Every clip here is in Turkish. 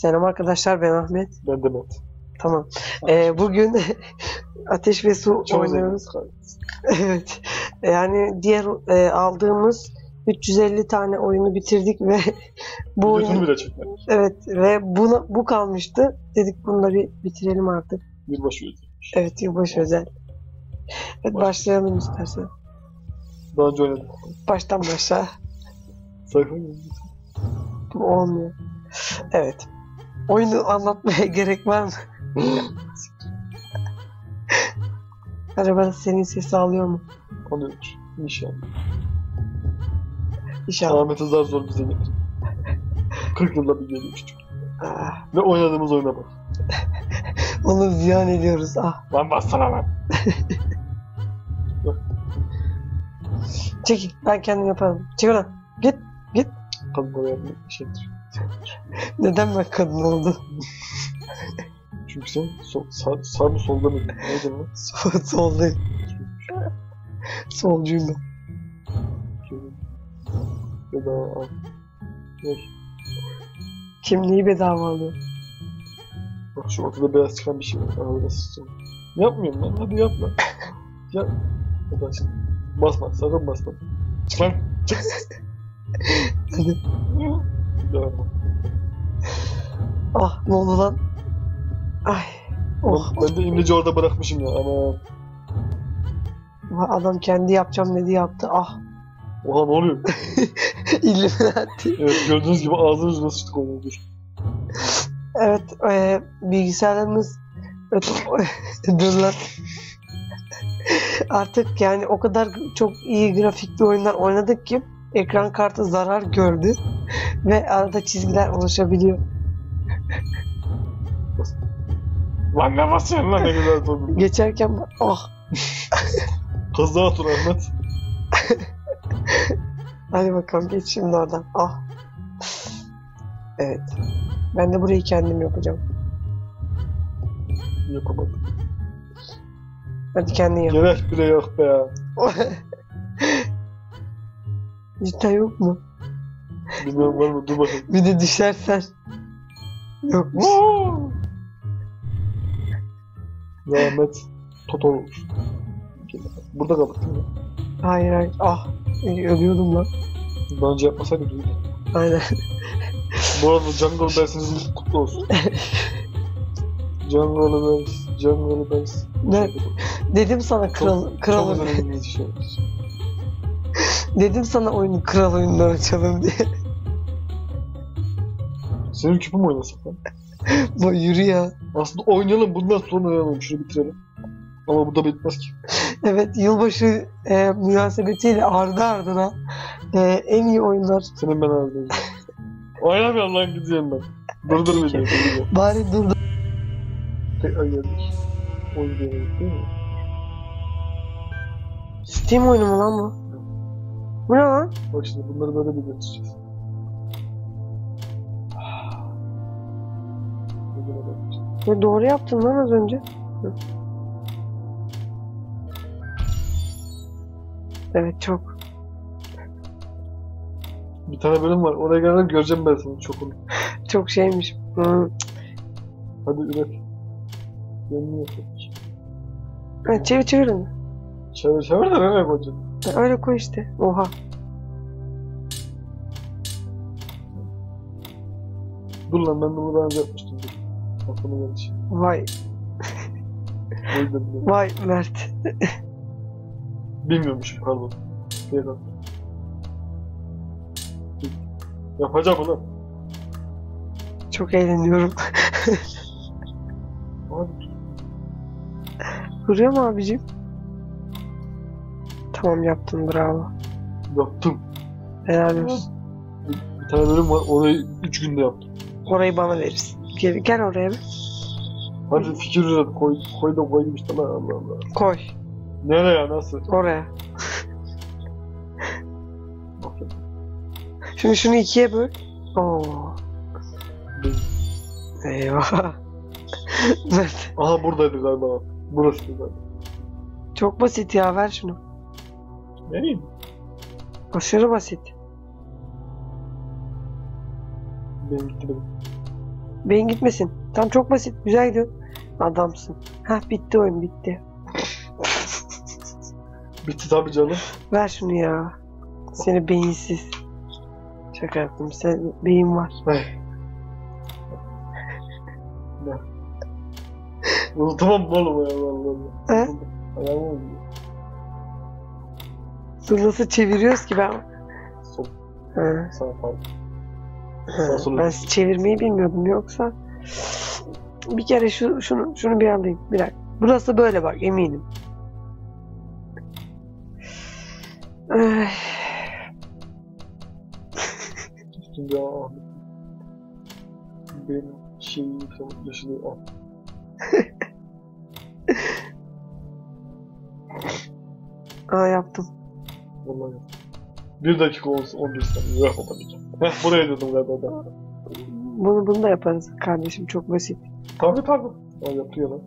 Selam arkadaşlar, ben Ahmet. Ben Demet. Tamam. Bugün Ateş ve Su oynuyoruz. Evet. Yani diğer aldığımız 350 tane oyunu bitirdik ve bu oyunu bile çıkmamış. Evet ve bu kalmıştı. Dedik bunları bitirelim artık. Yılbaşı özel. Evet, yılbaşı özel. Evet, başlayalım istersen. Daha önce oynadım. Baştan başla. Sakın. Olmuyor. Evet. Oyunu anlatmaya gerek var mı? Acaba senin sesi alıyor mu? Alıyor. İnşallah. Ahmet Azar zor bize gelir. 40 yılda bir gelmiştik. Ve oynadığımız oyuna bak. Onu ziyan ediyoruz. Ah. Lan bassana lan. Çekil. Ben kendim yaparım. Çekil lan. Git. Git. Kadınlara yapmak bir şeydir. Neden ben kadın oldum? Çünkü sen sağ mı solda mı? Neydi bu? Soldayım. Solcuyum ben. Bedava al. Kimliği bedava alıyor. Bak şu ortada beyaz çıkan bir şey var. Yapmıyorum lan, hadi yapma. Yap. Hadi şimdi. Basma, sakın basma. Çık lan. Çık. Hadi. Devam. Ah, ne oldu lan? Ay. Oh. Ben de İmreci orada bırakmışım ya. Ama adam kendi yapacağım dedi yaptı. Ah. Oha, ne oluyor? İlluminati. Evet, gördüğünüz gibi ağzımız nasıl sıçtık olmuştur. Evet, bilgisayarımız dur lan. Artık yani o kadar çok iyi grafikli oyunlar oynadık ki ekran kartı zarar gördü ve arada çizgiler oluşabiliyor. Lan ne basıyorsun lan, ne güzel tabii. Geçerken bak, oh. Kaza atın Ahmet. Hadi bakalım, geç şimdi oradan. Ah. Evet. Ben de burayı kendim yapacağım. Yapamadım. Hadi kendin yap. Gerek bile yok be ya. Cidden yok mu? Bilmiyorum, var mı? Dur bakayım. Bir de düşersen. Yokmuş. Rahmet Totol olmuş. Burada kapattın. Hayır. Ah. Ölüyordum lan. Daha önce yapmasaydık iyiydi. Aynen. Bu arada Jungle Bells'iniz kutlu olsun. Jungle Bells. Ne? Dedim sana kral çok önemli bir şey. Dedim sana oyunu kral oyundan açalım diye. Senin küpü mü oynasak lan? Lan yürü ya. Aslında oynayalım, bundan sonra oynayalım, şunu bitirelim. Ama bu da bitmez ki. Evet, yılbaşı münasebetiyle ardı ardına en iyi oyunlar. Senin ben ardıyım. Oynamıyorum lan, gidiyorum ben. Durdurmayacağım. Bari durdur. Tekrar geldik. Oyun diyemedik değil mi? Steam oyunu mu lan bu? Bu ne lan? Bak şimdi bunları böyle bir götüreceğiz. Ya doğru yaptın lan az önce. Hı. Evet, çok. Bir tane bölüm var, oraya geldim, göreceğim ben seni çokunu. Çok şeymiş. Hı. Hadi üret. Yeni yapıyoruz. Ha, çevirin. Çevir de nereye koyacaksın? Öyle koy işte. Oha. Dur lan, ben bunu daha önce yapmıştım. Aklıma geldi. Vay. Vay Mert. Bilmiyormuşum, pardon. Şeyden. Yapacağım bunu. Çok eğleniyorum. Duruyor mu abicim? Tamam, yaptım, bravo. Yaptım. Helal olsun. Bir tane bölüm var, orayı 3 günde yaptım. Orayı bana verirsin. Gel oraya bir. Hadi fikir üret, koy da koyayım işte lan, Allah Allah. Koy. Nereye, nasıl? Oraya. Şimdi şunu ikiye böl. Oo. Eyvah. Aha, buradaydı galiba. Burasıydı galiba. Çok basit ya, ver şunu. Vereyim. Aşırı basit. Ben gittim. Beyin gitmesin. Tam çok basit. Güzel gidiyor. Adamsın. Hah, bitti oyun, bitti. Bitti tabii canım. Ver şunu ya. Seni beyinsiz. Şaka yaptım. Sen beyin var. Unutamam mı oğlum ya? Allah Allah. Dur, nasıl çeviriyoruz ki ben? Sol. He. Sağ pardon. Ben çevirmeyi bilmiyordum yoksa. Bir kere şunu bir alayım. Bir dakika. Burası böyle bak, eminim. Ay. Ya benim şeyim yaşadığı an. Aa, yaptım. Vallahi yaptım. 1 dakika olsun, 11 saniye yapabileceğim. Heh, buraya dedim galiba da. Bunu da yaparız kardeşim, çok basit. Tabii. Aa, yapıyor lan.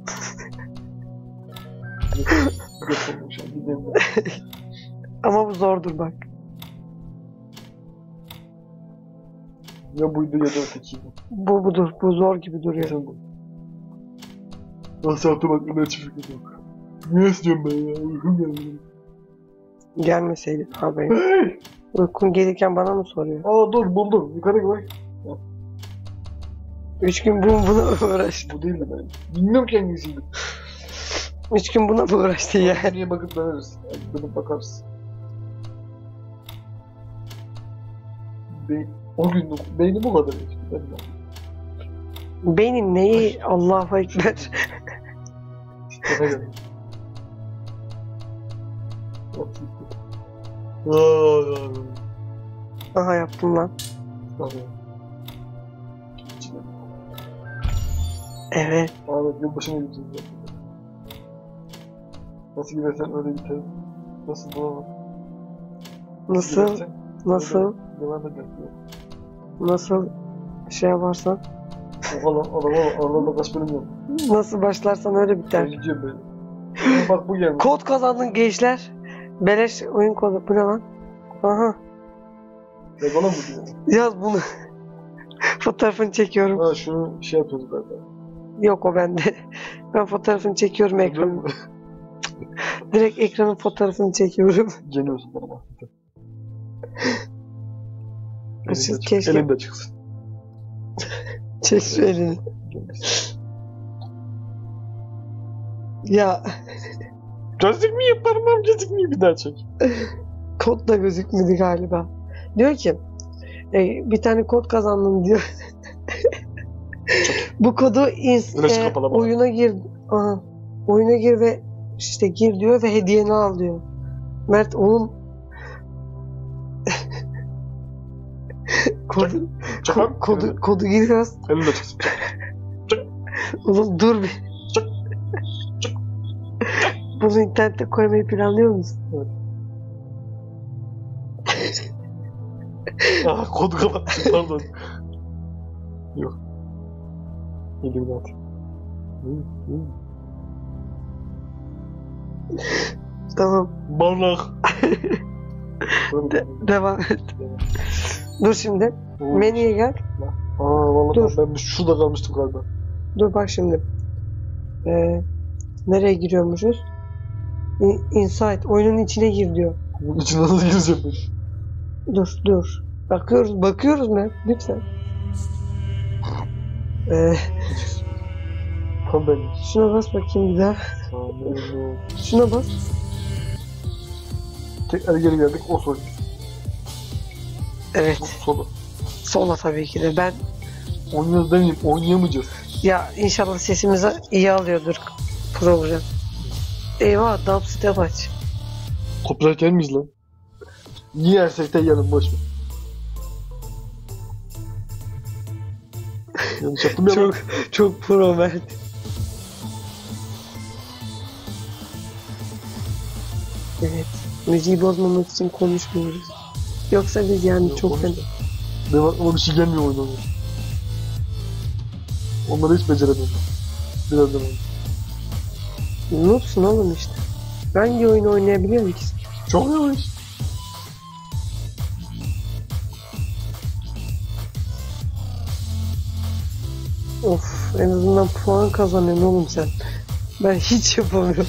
Ama bu zordur bak. Ya buydu ya da ötekiydi. Bu budur, bu zor gibi duruyor. Tamam. Nasıl yaptım aklımda açıp fikir yok. Niye istiyorum ben ya? Uykum gelmedi. Gelmeseydin abi. Hey! Uykun gelirken bana mı soruyor? Aa dur, buldum. Yukarı bak. 3 gün buna uğraştı. Bu değil mi ben? Bilmiyorum ki hangisiydi. 3 gün buna mı uğraştı ya? Niye bakıp döneriz? Dönüp bakarsın. O gün beynim o kadar etkiden mi? Beynin neyi? Allah'a ekber. Sana göre. Aha, yaptım lan. Evet. Abi yılbaşına gideceğiz. Nasıl gidersen öyle gidelim. Nasıl doğru? Nasıl? Devam edeceğiz. Nasıl şey yaparsan? Oradan kaç bölüm yok. Nasıl başlarsan öyle biter. Öleceğim ben. Bak bu gelmiş. Kod kazandın gençler. Beleş oyun kodu. Bu ne lan? Aha. Regola mı diyor? Yaz bunu. Fotoğrafını çekiyorum. Ha, şunu şey yapıyoruz galiba. Yok, o bende. Ben fotoğrafını çekiyorum ekranı. Direkt ekranın fotoğrafını çekiyorum. Gene özür dilerim. Elim de çıksın. Çek şu elini. Ya. Gözükmüyor, parmağım gözükmüyor, bir daha çek. Kod da gözükmedi galiba. Diyor ki bir tane kod kazandım diyor. Bu kodu oyuna gir. Aha, oyuna gir ve işte gir diyor ve hediyeni al diyor. Mert oğlum. Kodu giriyoruz. Elinde çıksın. Oğlum dur bir. Bunu internette koymayı planlıyor musun? Ah, kodu kapattım, pardon. Yok. Elim rahat. Tamam. Barnak. Devam et. Dur şimdi. Menüye gel. Aa vallahi dur. Ben şurada kalmıştım galiba. Dur bak şimdi. Nereye giriyormuşuz? Inside. Oyunun içine gir diyor. Oyunun içine nasıl gireceğim ben? Dur. Bakıyoruz mu? Lütfen. Şuna bas bakayım bir daha. Şuna bas. Tekrar geri geldik. O soru. Evet. Sola tabii ki de. Ben oynuyoruz demeyeyim, oynayamayacağız. Ya inşallah sesimizi iyi alıyordur program. Eyvah, dubstep aç. Copyright yer miyiz lan? Niye yersek de yanım boş mu? Yanlış yaptım ya. Çok pro Mert. Evet, müziği bozmamak için konuşmuyoruz. Yoksa biz yani yok, çok fena. Benim aklıma bir şey gelmiyor oyunda. Onları hiç beceremiyorum. Birazdan oldu. Noobsun oğlum işte. Ben bir oyunu oynayabiliyorum ikisi. Çok yavaş. Of, en azından puan kazanıyorsun oğlum sen. Ben hiç yapamıyorum.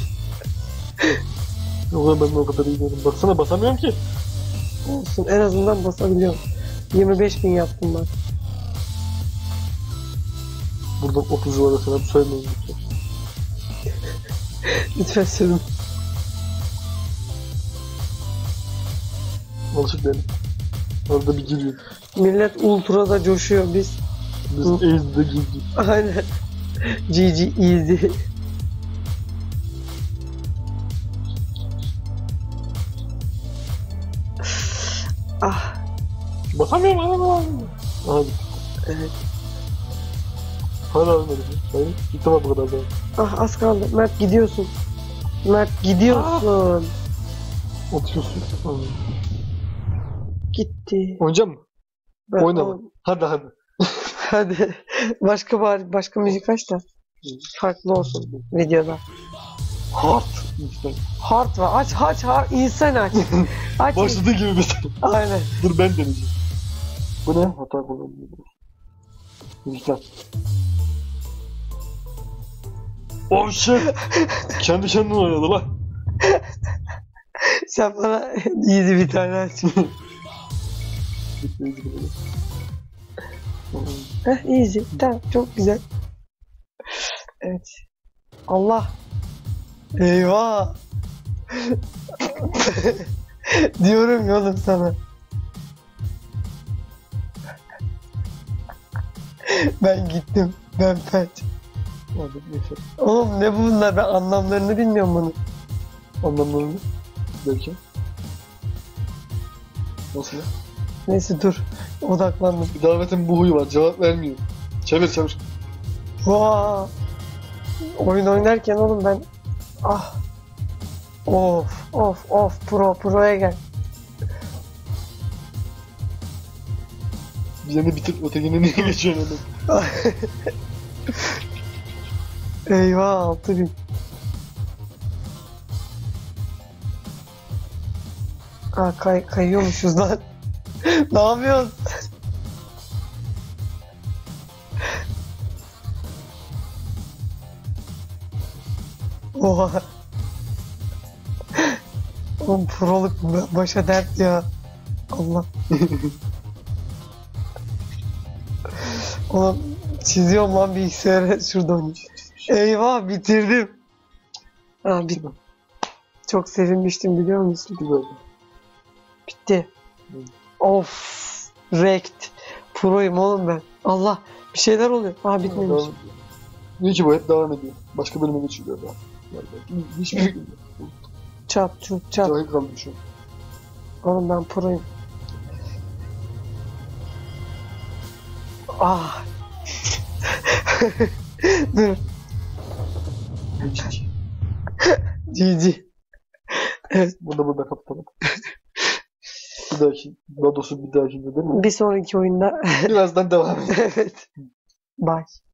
Yok ben o kadar iyi değilim. Baksana basamıyorum ki. Olsun, en azından basabiliyorum. 25.000 yaptım ben. Burada 30'lara selam söylemeyin lütfen. Lütfen söyleyin. Alışık benim. Orada bir giriyor. Millet ultrada coşuyor biz. Biz easy GG. Aynen. GG easy. Ah. Basamıyorum anam. Hadi. Evet. Hala ölmedim. Hayır. Gittim bu kadar da. Ah az kaldı. Mert gidiyorsun. Mert gidiyorsun. Ah. Atıyorsun. Gitti. Oynayacak mı? Oynama. Hadi hadi. Hadi. Başka bari, başka müzik aç da farklı olsun videoda. Heart. Heart var. Aç. İnsan aç. Aç. Başladığı gibi mesela. Aynen. Dur ben deneyeceğim. Bu ne? Hata kullanıyor. Müzik aç. Oh shit. Kendi kendine oynadı lan. Sen bana easy bir tane aç. Heh easy. Tamam çok güzel. Evet. Allah. Eyvah. Diyorum ya oğlum sana. Ben gittim. Ben kaç. Oğlum ne bunlar? Ben anlamlarını bilmiyorum bunun. Anlamlarını? Belki. Nasıl ya? Neyse dur. Odaklandım. Davetin bu huyu var. Cevap vermiyor. Çevir. Vaa. Oyun oynarken oğlum ben... Ah. Of. Pro'ya gel. Birini bitirip ötekine niye geçiyorsun oğlum? Eyvah 6000. Aa kayıyormuşuz lan. Ne yapıyorsun? Oha. Oğlum proluk başa dert ya. Allah. Oğlum çiziyorum lan bilgisayara şuradan. Eyvah bitirdim. Ah bitti. Çok sevinmiştim biliyor musun? Bitti. Of, rekt. Pro'yum oğlum ben. Allah, bir şeyler oluyor. Aa bitmemiş. Niye ki bu hep devam ediyor? Başka bölüme geçiliyor ya. Hiçbir şey yok. Çat. Cahil kaldım şu an. Oğlum ben Pro'yum. Ah. Dur. GG. Evet. Burada kapatalım. Bir dahaki, daha doğrusu bir dahaki değil mi? Bir sonraki oyunda. Birazdan devam edelim. Evet. Bye.